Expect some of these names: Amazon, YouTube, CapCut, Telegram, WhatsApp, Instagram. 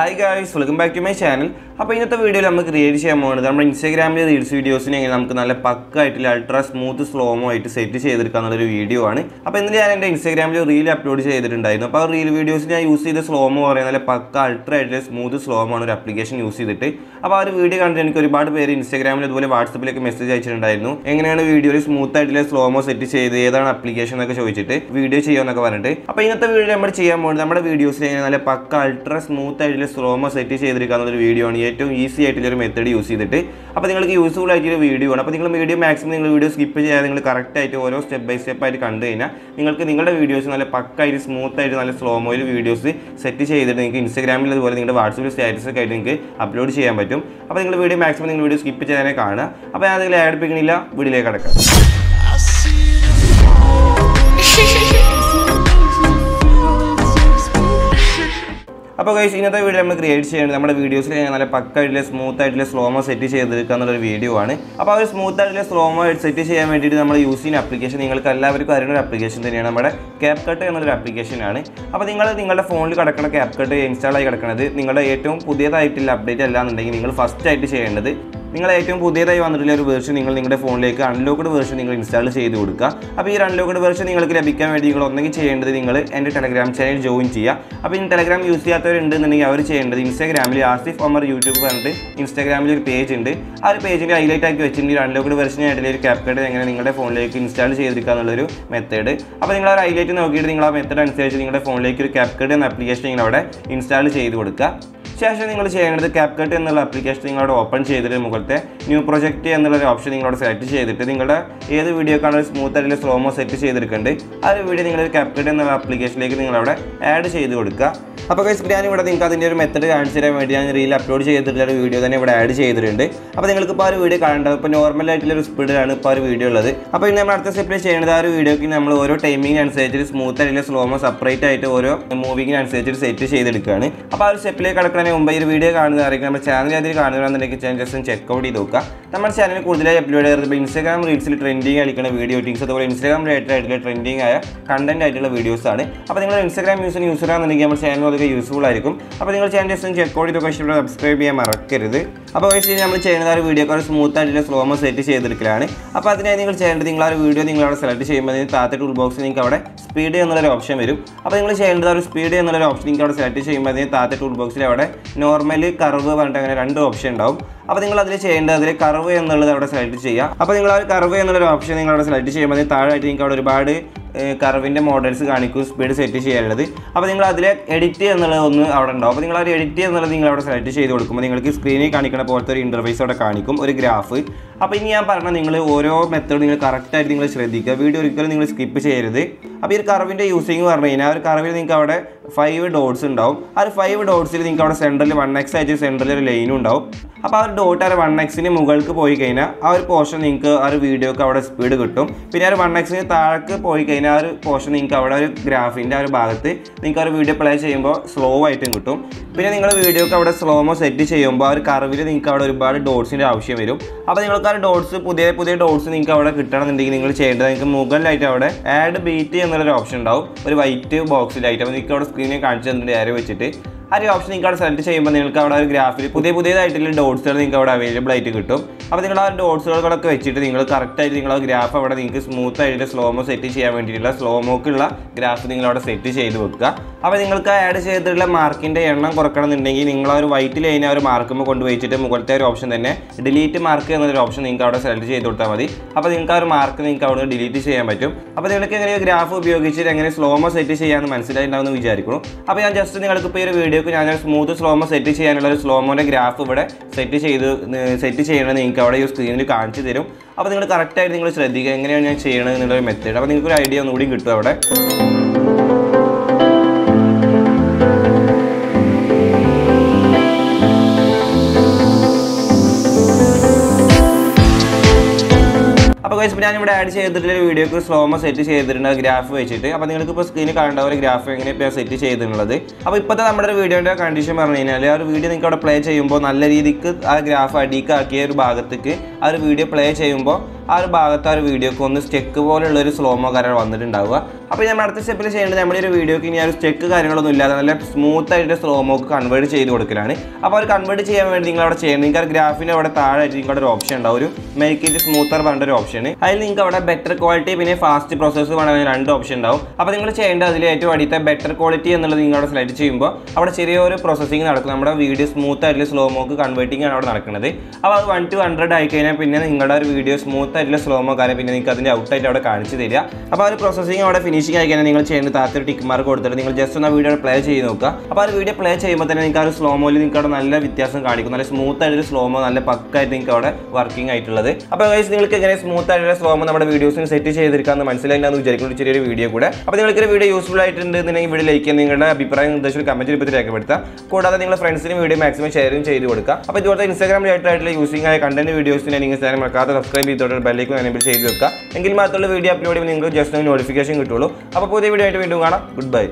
Hi guys, welcome back to my channel. Now, in this video, we will create Instagram Reels videos. We will ultra smooth, slow mo set video. Now, I Instagram Reel upload videos. I use the slow mo ultra smooth, slow mo application. Use video content Instagram WhatsApp message. Video smooth, slow mo set application. Video now, videos slow mo set cheyidirikkunna video aanu ettum easy aayittulla method use cheyiditte appo ningalku useful aayittulla video aanu appo ningal video maximum ningal video skip cheyaade ningal correct aayittu oro step by step aayittu kandu kena ningalku ningalde videos nalla pakka aayittu smooth aayittu nalla slow mo il videos set cheyiditte ningalku Instagram il adupole ningalde WhatsApp il status ഒക്കെ ആയിട്ട് നിങ്ങൾക്ക് upload ചെയ്യാൻ പറ്റും അപ്പോൾ നിങ്ങൾ video maximum നിങ്ങൾ video skip ചെയ്യാതെ കാണുക അപ്പോൾ ഞാൻ അതിനെ ആഡ് പിക്കുന്നില്ല വീഡിയോയിലേക്ക് കടക്കാം So guys, in this video, we create videos that smooth, slow-mo set video. Now, smooth, slow-mo set we use an application. You can use an application. CapCut is an application. Now, you can phone CapCut install. You can update first. You can install the version of the phone and unlocked version. If you install the unlocked version, you can change the Telegram channel. If you use Telegram, you can change the Instagram. As if on YouTube, Instagram page. That page is highlighted. You can unlock the version of the CapCut and the phone. If you install the method, you can highlight the method and search the phone. CapCut and application install the CapCut and the application open new project and the option set either video can smooth and slow mo set CapCut and the application add the method answer reel upload video then add video normal speed and per video. Video timing and set smooth and slow mo separate moving and set Mumbai video on the channel and the changes and check out Idoka. Tamar channel could upload the Instagram reads trending and video things over Instagram rate trending content title of videos. Instagram user on the game channel useful icon. Upon changes and check out Idoka subscribe a market. About channel video smooth and slow mo set the clan. Apart from the channel video select the toolbox and speed another option. Upon channel speed another option select the toolbox. Normally, curve and two options. If you have a curve, you can select it. If you have a curve, you can option it. If you have a curve, you can set it. Speed set it. If you have edit, you can select it. You screen interface graph. If you have a curve, you can select it. Dot or 1x in Mugalka Poikana, our portion ink or video covered speed good to Pinar 1x in Tark Poikana, portion ink covered graph in our Bagate, think our video play chamber, slow item good to Pinar video covered slow mo set chamber, carved ink covered about dots in the Avshimiru. Abacar dots put there put the dots in covered a return and the English chain, Mughal light out, add BT another option down, or white box light on the cover screen and conscience the area which it. If you have a select the graph, you can select the dots available. If you have dots, you can correct the graph. If you smooth and slow mo set the slow mo graph. If you add the mark, you can white line and mark. You delete mark option. If you have mark, you can delete the graph. If you smooth slow-mo set slow-mo graph set screen കാണിച്ചു തരും അപ്പോൾ നിങ്ങൾ correct ആയിട്ട് നിങ്ങൾ ശ്രദ്ധിക്കുക എങ്ങനെയാണ് ഞാൻ ചെയ്യുന്നത് എന്നുള്ള ഒരു മെത്തേഡ് അപ്പോൾ നിങ്ങൾക്ക് ഒരു ഐഡിയ ഒന്നുകൂടി കിട്ടും അവിടെ Guys, we have added video slow mo set graph vechitte appo ningalku screen kaanada graph engane set cheyidunnalade appo ippathe nammade video inde condition parnayinale video ningalku play cheyyumbo nalla reethikku graph adika aakiya video play cheyyumbo ആ ഒരു ഭാഗത്ത് ആ ഒരു വീഡിയോക്ക് ഒന്ന് സ്റ്റെക്ക് പോലെയുള്ള ഒരു slo-mo കാര്യങ്ങൾ വന്നിട്ടുണ്ടാവുക. അപ്പോൾ നമ്മൾ അടുത്ത സ്റ്റെപ്പിൽ ചെയ്യേണ്ടത് നമ്മുടെ ഒരു വീഡിയോക്ക് ഇനി ആ ഒരു സ്റ്റെക്ക് കാര്യങ്ങളൊന്നും ഇല്ലാതെ നല്ല സ്മൂത്ത് ആയിട്ട് സ്ലോമോക്ക് കൺവേർട്ട് ചെയ്ത് കൊടുക്കലാണ്. അപ്പോൾ അവർ കൺവേർട്ട് ചെയ്യാൻ വേണ്ടി നിങ്ങൾ അവിടെ ചെയ്യണം. നിങ്ങൾക്ക് ആ ഗ്രാഫിന് അവിടെ താഴെ നിങ്ങളുടെ ഒരു ഓപ്ഷൻ ഉണ്ടാവും, ഒരു മേക്ക് ഇറ്റ് സ്മൂത്തർ പറഞ്ഞ ഒരു ഓപ്ഷൻ. അതിൽ നിങ്ങൾക്ക് അവിടെ ബെറ്റർ ക്വാളിറ്റി പിന്നെ ഫാസ്റ്റ് പ്രോസസ്സ് വേണമെങ്കിൽ രണ്ട് ഓപ്ഷൻ ഉണ്ടാവും. അപ്പോൾ നിങ്ങൾ ചെയ്യേണ്ടത് അതിൽ ഏറ്റവും അടുത്ത ബെറ്റർ ക്വാളിറ്റി എന്നുള്ളത് നിങ്ങൾ അവിടെ സെലക്ട് ചെയ്യുമ്പോൾ അവിടെ ചെറിയൊരു പ്രോസസ്സിംഗ് നടക്കും. നമ്മുടെ വീഡിയോ സ്മൂത്ത് ആയിട്ടുള്ള സ്ലോമോക്ക് കൺവേർട്ടിംഗ് ആണ് അവിടെ നടക്കുന്നത്. അപ്പോൾ അത് 1 to 100 ആയി കഴിഞ്ഞാൽ പിന്നെ നിങ്ങളുടെ ഒരു വീഡിയോ സ്മൂത്ത് ആയിട്ടുള്ള സ്ലോമോ കാര്യം പിന്നെ നിങ്ങൾക്ക് അതിൻ്റെ ഔട്ടായിട്ട് അവിടെ കാണിച്ചു തരിക. അപ്പോൾ ആ ഒരു പ്രോസസ്സിംഗ് അവിടെ ഫിനിഷിംഗ് ആയി കഴിഞ്ഞാൽ നിങ്ങൾ ചെയ്യേണ്ട താഴത്തെ ടിക്ക് മാർക്ക് കൊടുത്തിട്ട് നിങ്ങൾ ജസ്റ്റ് ഒന്ന് വീഡിയോ പ്ലേ ചെയ്ത് നോക്കുക. അപ്പോൾ ആ വീഡിയോ പ്ലേ ചെയ്യുമ്പോൾ തന്നെ നിങ്ങൾക്ക് ആ ഒരു സ്ലോമോയിൽ നിങ്ങൾക്ക് അവിടെ നല്ല വ്യത്യാസം കാണിക്കും. നല്ല സ്മൂത്ത് ആയിട്ടൊരു സ്ലോമോ നല്ല പക്കായിട്ട് നിങ്ങൾക്ക് അവിടെ വർക്കിംഗ് ആയിട്ടുള്ളത്. അപ്പോൾ ഗൈസ് നിങ്ങൾക്ക് എങ്ങനെ സ്മൂത്ത് ആയിട്ടുള്ള സ്ലോമോ നമ്മുടെ വീഡിയോസിന് സെറ്റ് ചെയ്തിരിക്കാമെന്ന് മനസ്സിലായില്ലാന്ന് വിചാരിക്കുന്ന ചെറിയൊരു വീഡിയോ കൂടെ. അപ്പോൾ നിങ്ങൾക്കൊരു വീഡിയോ യൂസ്ഫുൾ ആയിട്ടുണ്ടെന്നുണ്ടെങ്കിൽ വീഡിയോ ലൈക്ക് ചെയ്യാൻ, നിങ്ങളുടെ അഭിപ്രായം നിർദ്ദേശം കമൻറ്റ് രൂപത്തിൽ രേഖപ്പെടുത്താം. കൂടാതെ നിങ്ങൾ ഫ്രണ്ട്സിന് വീഡിയോ മാക്സിമം ഷെയറും ചെയ്ത് കൊടുക്കുക. അപ്പോൾ ഇതുപോലെ ഇൻസ്റ്റാഗ്രാം ആയിട്ടുള്ള യൂസിംഗ് ആയ കണ്ടന്റ് വീഡിയോസിനെ നിങ്ങൾ ചാനൽ മറക്കാതെ സബ്സ്ക്രൈബ് ചെയ്തോട്ട് ബെല്ലൈക്കൺ എനേബിൾ ചെയ്ത് വെക്കുക. എങ്കിൽ മാത്രമേ വീഡിയോ അപ്ലോഡ് ചെയ്യുമ്പോൾ നിങ്ങൾക്ക് ജസ്റ്റ് നോട്ടിഫിക്കേഷൻ കിട്ടുള്ളൂ. അപ്പോൾ പുതിയ വീഡിയോ ആയിട്ട് വീണ്ടും കാണാം. Good bye.